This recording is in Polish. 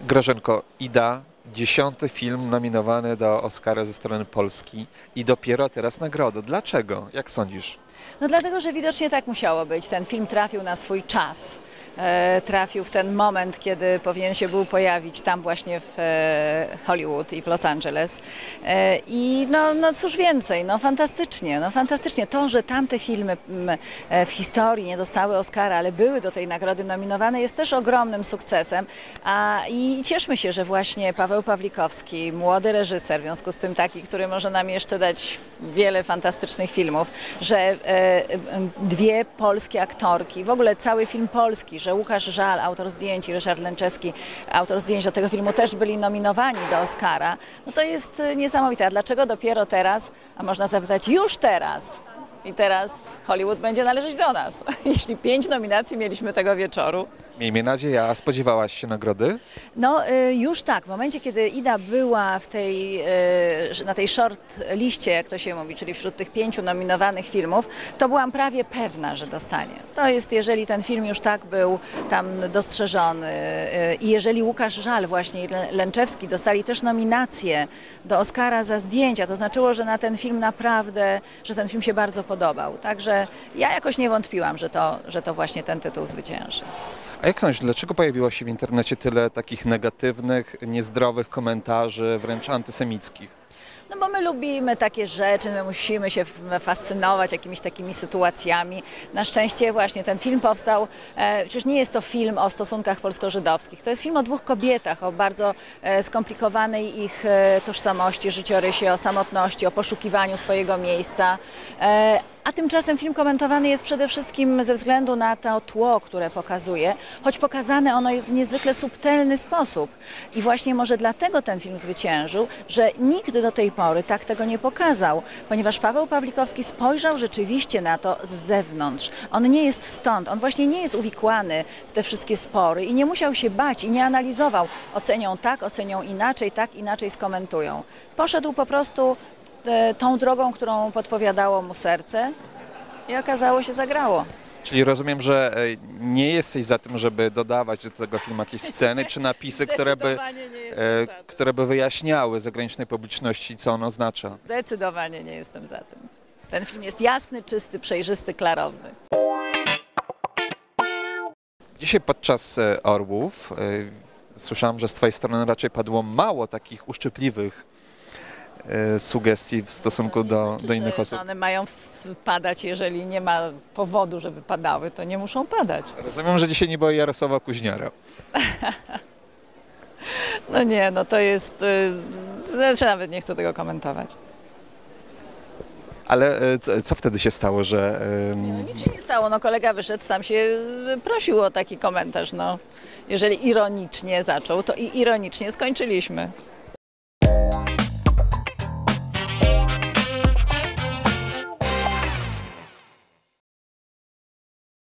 Grażynko, Ida, 10. film nominowany do Oscara ze strony Polski i dopiero teraz nagroda. Dlaczego? Jak sądzisz? No dlatego, że widocznie tak musiało być. Ten film trafił na swój czas. Trafił w ten moment, kiedy powinien się był pojawić tam właśnie w Hollywood i w Los Angeles. I no cóż więcej, fantastycznie. To, że tamte filmy w historii nie dostały Oscara, ale były do tej nagrody nominowane, jest też ogromnym sukcesem. I cieszmy się, że właśnie Paweł Pawlikowski, młody reżyser, w związku z tym taki, który może nam jeszcze dać wiele fantastycznych filmów, że dwie polskie aktorki, w ogóle cały film polski, że Łukasz Żal, autor zdjęć, i Ryszard Lenczewski, autor zdjęć do tego filmu, też byli nominowani do Oscara, no to jest niesamowite. A dlaczego dopiero teraz? A można zapytać, już teraz? I teraz Hollywood będzie należeć do nas. Jeśli 5 nominacji mieliśmy tego wieczoru. Miejmy nadzieję. A spodziewałaś się nagrody? No już tak. W momencie, kiedy Ida była w tej, na tej short liście, jak to się mówi, czyli wśród tych 5 nominowanych filmów, to byłam prawie pewna, że dostanie. To jest, jeżeli ten film już tak był tam dostrzeżony i jeżeli Łukasz Żal właśnie i Lenczewski dostali też nominację do Oscara za zdjęcia, to znaczyło, że na ten film naprawdę, że ten film się bardzo podobał. Także ja jakoś nie wątpiłam, że to właśnie ten tytuł zwycięży. A jak sądzisz, dlaczego pojawiło się w internecie tyle takich negatywnych, niezdrowych komentarzy, wręcz antysemickich? No bo my lubimy takie rzeczy, my musimy się fascynować jakimiś takimi sytuacjami. Na szczęście właśnie ten film powstał, przecież nie jest to film o stosunkach polsko-żydowskich, to jest film o 2 kobietach, o bardzo skomplikowanej ich tożsamości, życiorysie, o samotności, o poszukiwaniu swojego miejsca. A tymczasem film komentowany jest przede wszystkim ze względu na to tło, które pokazuje, choć pokazane ono jest w niezwykle subtelny sposób. I właśnie może dlatego ten film zwyciężył, że nikt do tej pory tak tego nie pokazał, ponieważ Paweł Pawlikowski spojrzał rzeczywiście na to z zewnątrz. On nie jest stąd, on właśnie nie jest uwikłany w te wszystkie spory i nie musiał się bać i nie analizował. Ocenią tak, ocenią inaczej, tak, inaczej skomentują. Poszedł po prostu tą drogą, którą podpowiadało mu serce i okazało się, zagrało. Czyli rozumiem, że nie jesteś za tym, żeby dodawać do tego filmu jakieś sceny czy napisy, które by wyjaśniały zagranicznej publiczności, co ono oznacza. Zdecydowanie nie jestem za tym. Ten film jest jasny, czysty, przejrzysty, klarowny. Dzisiaj podczas Orłów słyszałam, że z twojej strony raczej padło mało takich uszczypliwych sugestii w stosunku do innych osób. One mają padać, jeżeli nie ma powodu, żeby padały, to nie muszą padać. Rozumiem, że dzisiaj nie było Jarosława Kuźniara. No nie, no to jest... Znaczy nawet nie chcę tego komentować. Ale co wtedy się stało, że... No nic się nie stało, no kolega wyszedł, sam się prosił o taki komentarz, no. Jeżeli ironicznie zaczął, to i ironicznie skończyliśmy.